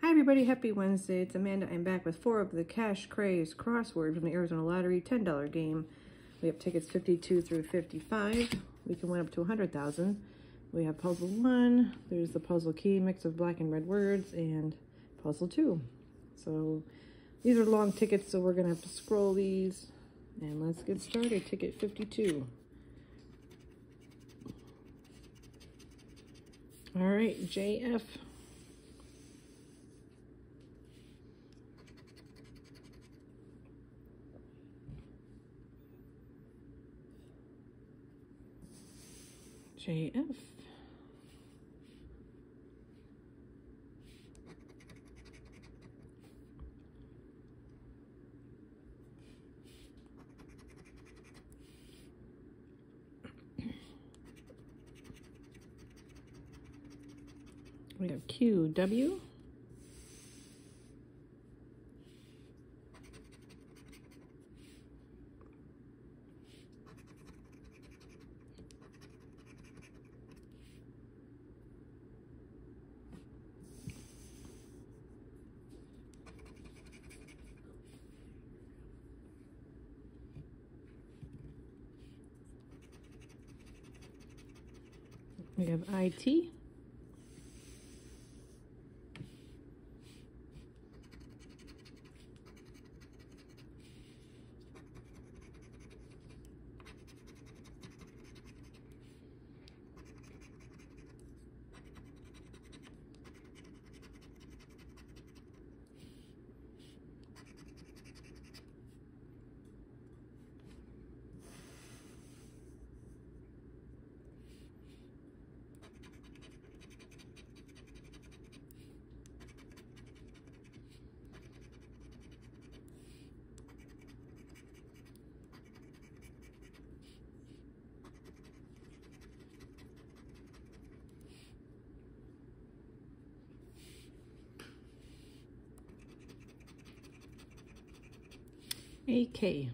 Hi everybody, happy Wednesday. It's Amanda. I'm back with four of the Cash Craze Crossword from the Arizona Lottery $10 game. We have tickets 52 through 55. We can win up to 100,000. We have puzzle 1. There's the puzzle key, mix of black and red words, and puzzle 2. So these are long tickets, so we're going to have to scroll these. And let's get started. Ticket 52. All right, JF. JF. We have QW. We have IT. AK. VU.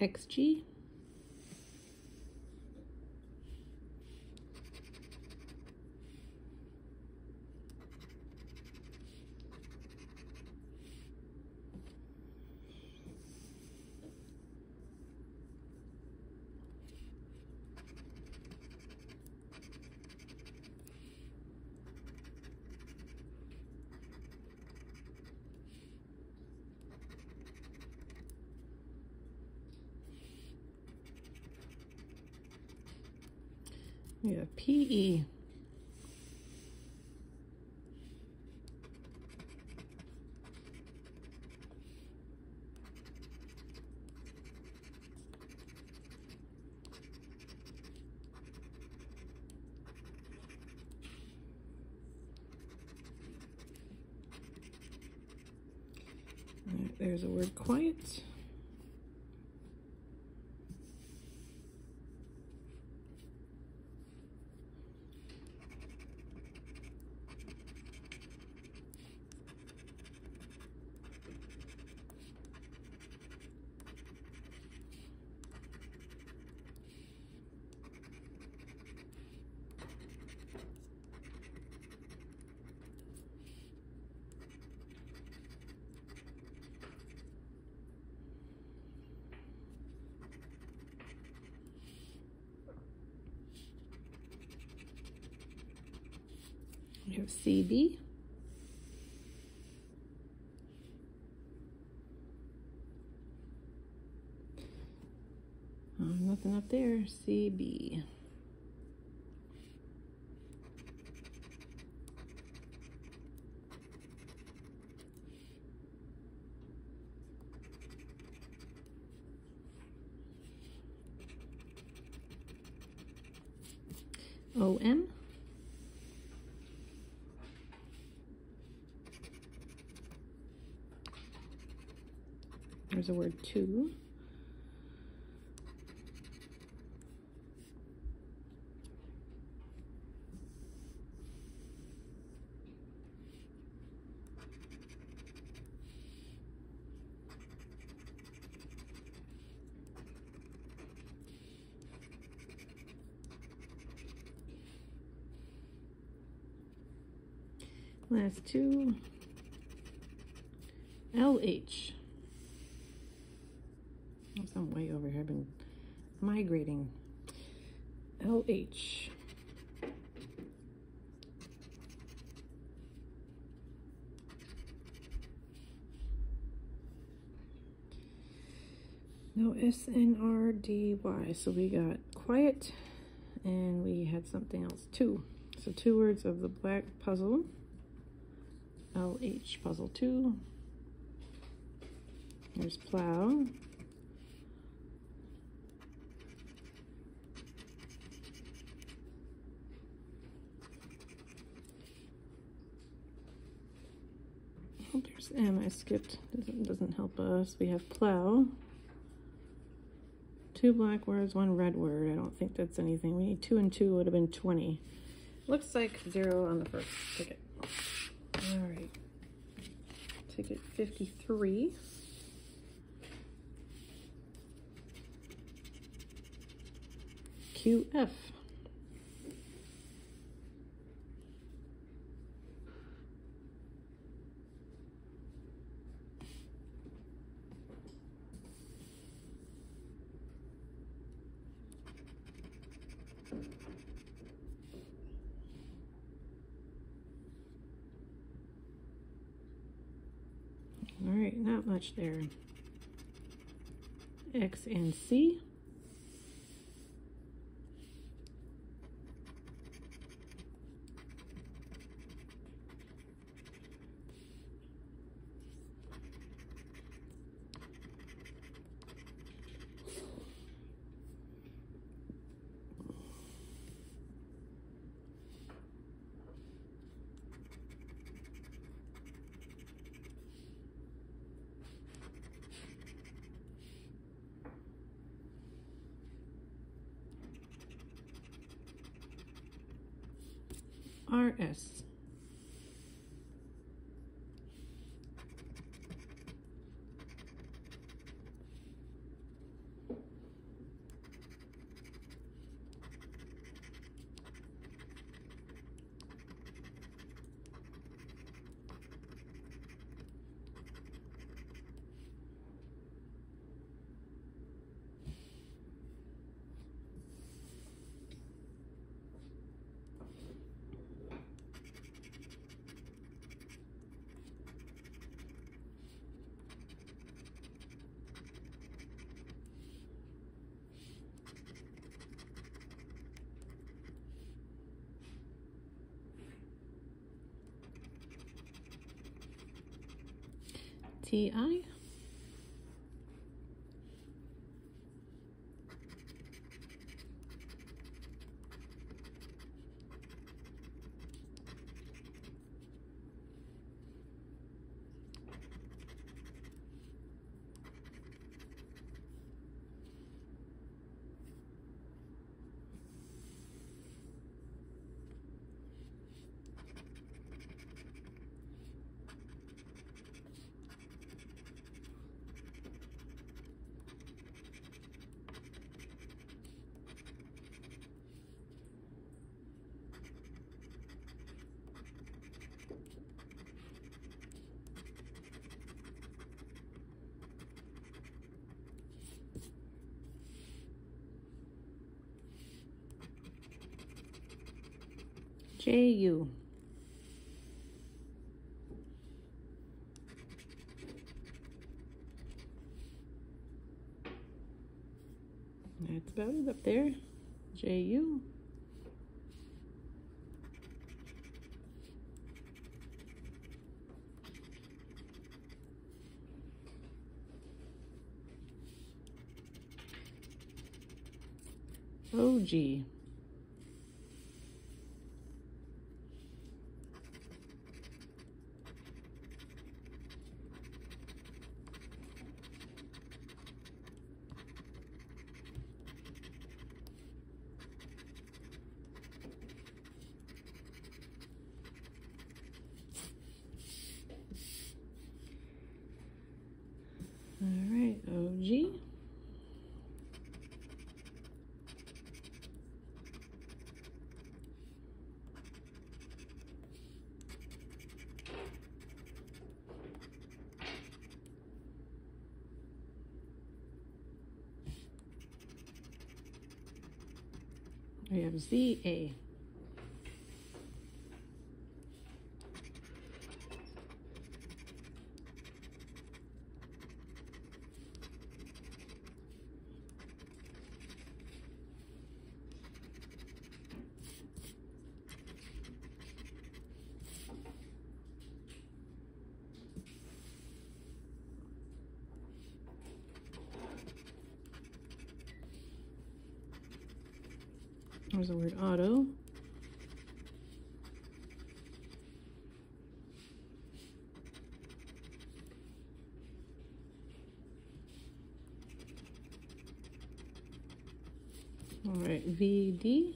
XG. We have PE. Right, there's the word quiet. your CD. Oh, nothing up there. CB. OM. There's a word two. Last two, LH. I'm way over here, I've been migrating. LH. No SNRDY, so we got quiet, and we had something else too. So two words of the black puzzle. LH puzzle 2. There's plow. Oh, there's M. I skipped. Doesn't help us. We have plow. Two black words, one red word. I don't think that's anything. We need 2 and 2 would have been 20. Looks like 0 on the first ticket. All right, ticket 53. QF. All right, not much there. X and C. RS. TI. JU. there, J-U. O-G. All right, OG. We have ZA. There's the word auto. All right, VD.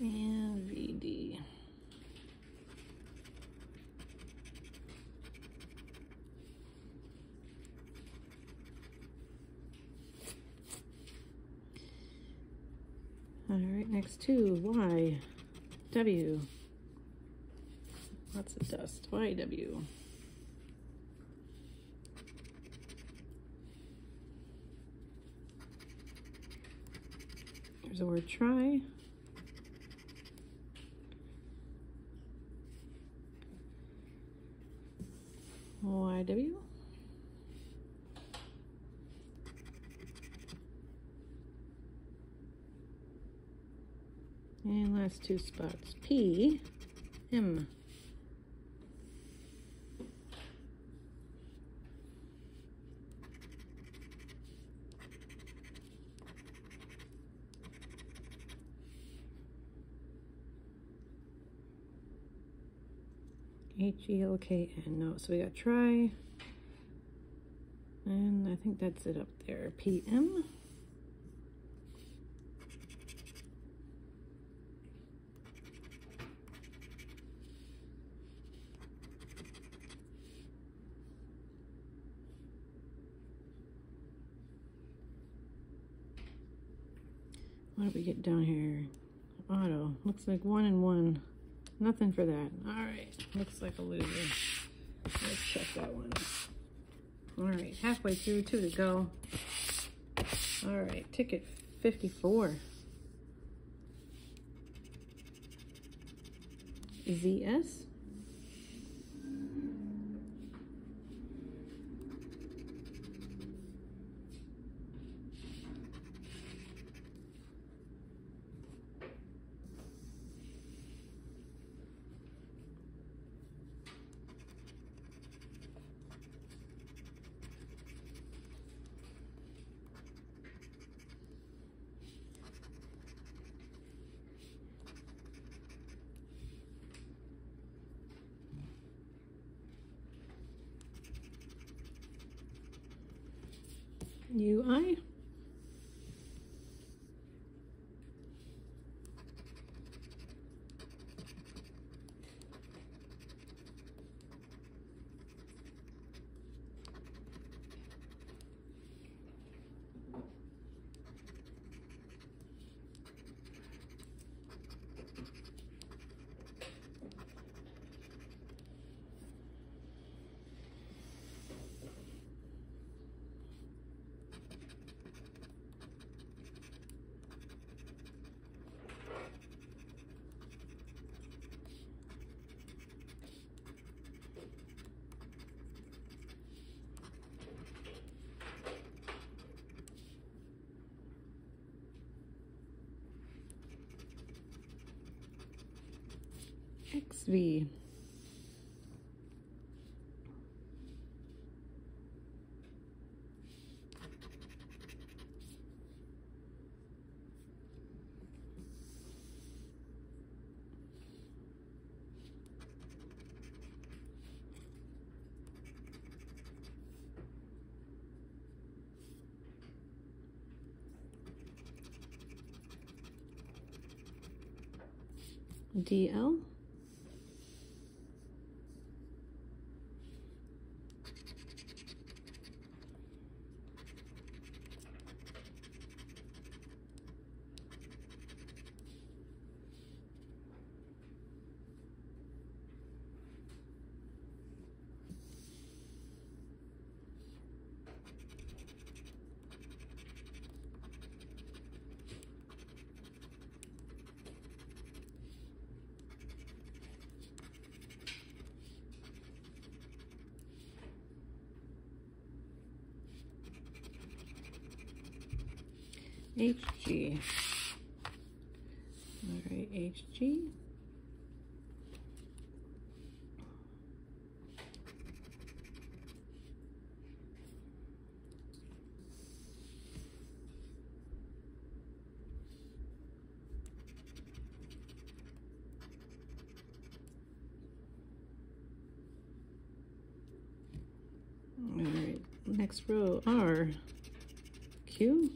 And VD. All right, next to Y, W. Lots of dust, Y, W. There's the word try. Y, W. And last two spots, P, M. H-E-L-K-N, no, so we got try. And I think that's it up there, P-M. What did we get down here? Auto. Looks like 1 and 1. Nothing for that. All right. Looks like a loser. Let's check that one. All right. Halfway through. 2 to go. All right. Ticket 54. ZS. UI. XV. DL, HG. All right, HG. All right, next row, R, Q.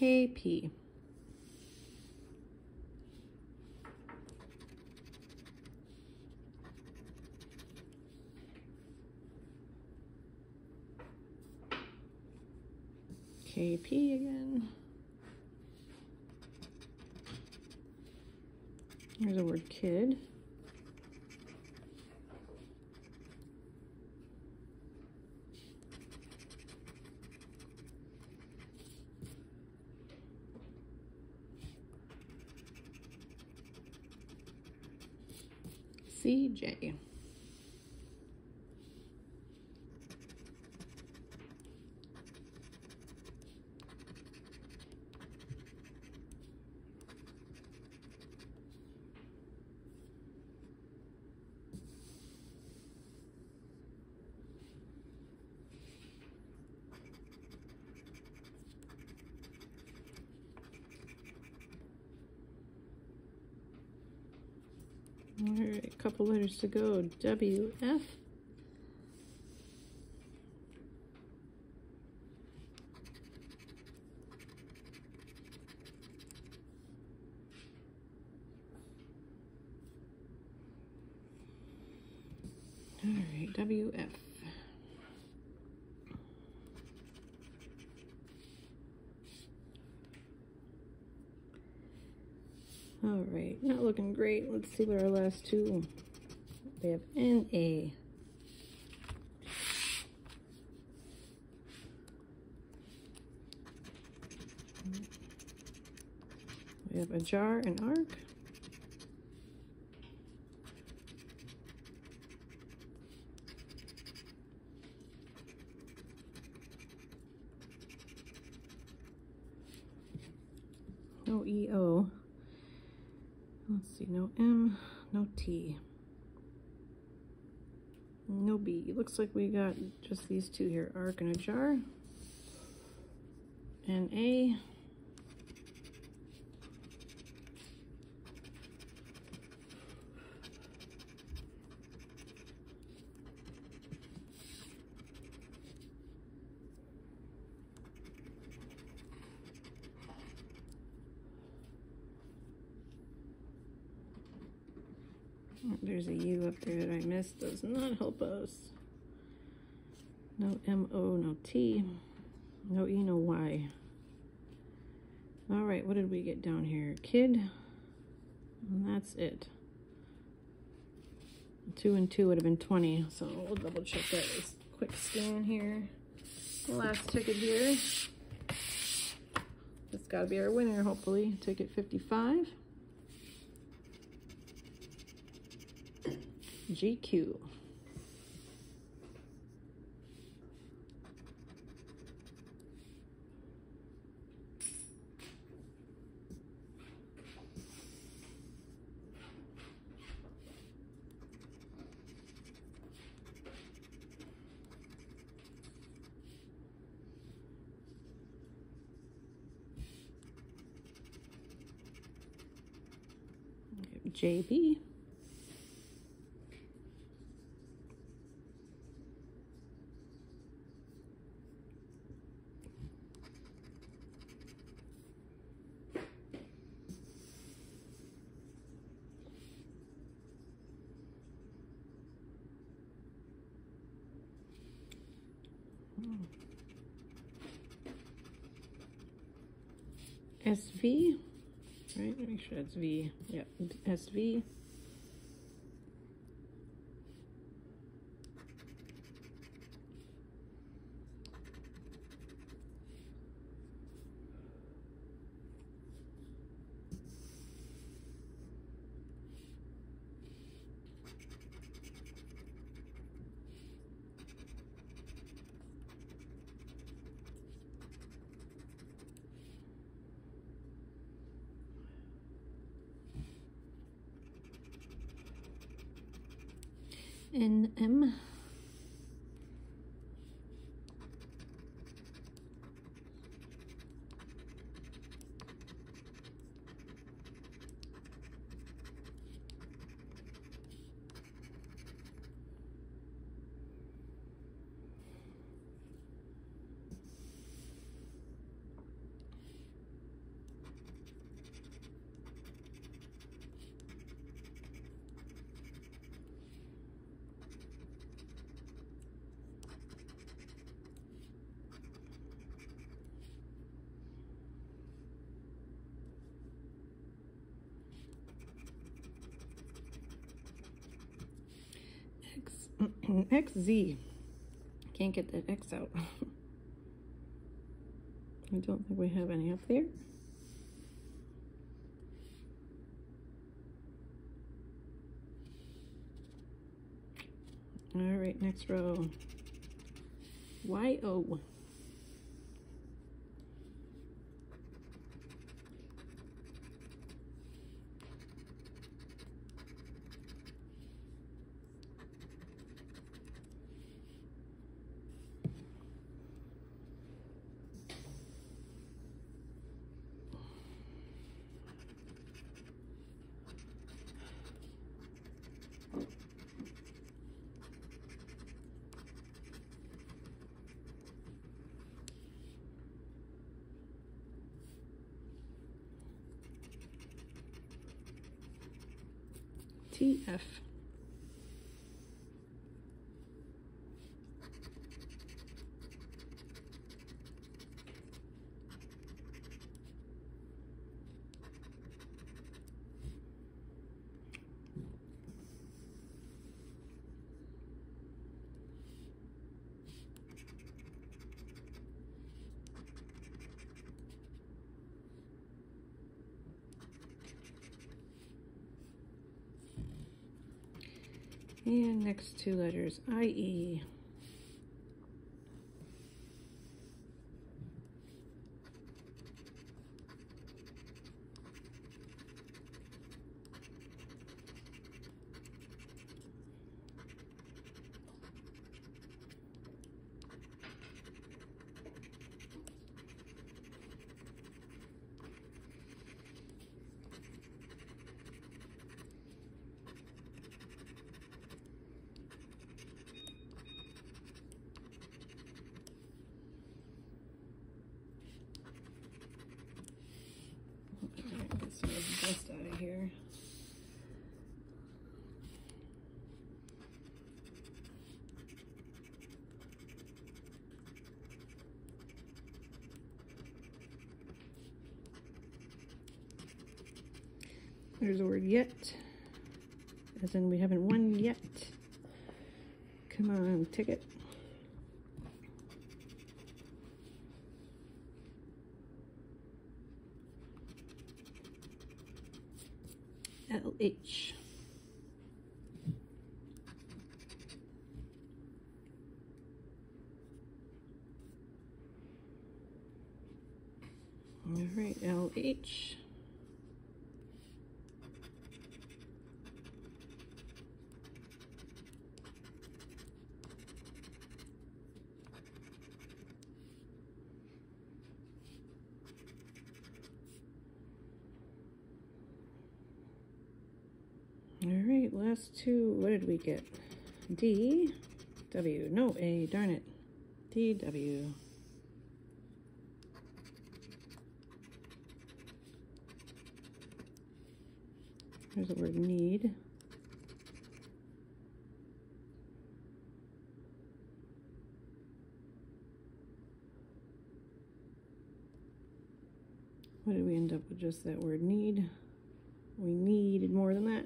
KP. KP again. There's the word kid. CJ. All right, a couple letters to go. WF. All right, WF. All right, not looking great. Let's see what our last two. They have NA. We have a jar and arc. No EO. Let's see, no M, no T, no B. It looks like we got just these two here, arc and a jar, and A. Oh, there's a U up there that I missed. Does not help us. No M, O, no T, no E, no Y. All right, what did we get down here? Kid, and that's it. 2 and 2 would have been 20, so we'll double check that with a quick scan here. The last ticket here. That's gotta be our winner, hopefully. Ticket 55. GQ. JB. SV. Right, make sure that's V. Yep, SV. NM. XZ. Can't get that X out. I don't think we have any up there. All right, next row. YO. TF. And next two letters, IE. There's the word yet, as in we haven't won yet. Come on, ticket. LH. All right, LH. Alright, last two. What did we get? D, W. No, A. Darn it. D, W. There's the word need. What did we end up with? Just that word need. We needed more than that.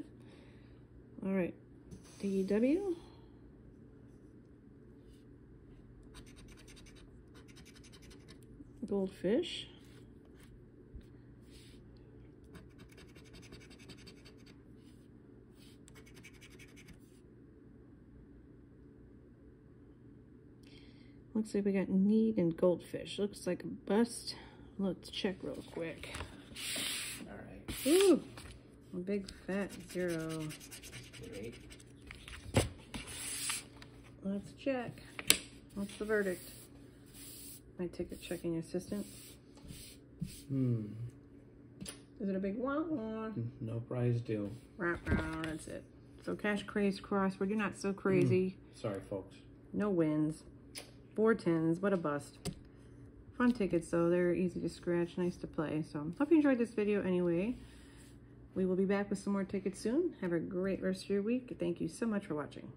All right, DW. Goldfish. Looks like we got need and goldfish. Looks like a bust. Let's check real quick. All right. Ooh, a big fat zero. Great. Let's check. What's the verdict? My ticket checking assistant. Is it a big wah-wah? No prize due. Right, that's it. So Cash Craze Crossword, you're not so crazy. Sorry, folks. No wins. 4 tens, what a bust. Fun tickets though, they're easy to scratch, nice to play. So hope you enjoyed this video anyway. We will be back with some more tickets soon. Have a great rest of your week. Thank you so much for watching.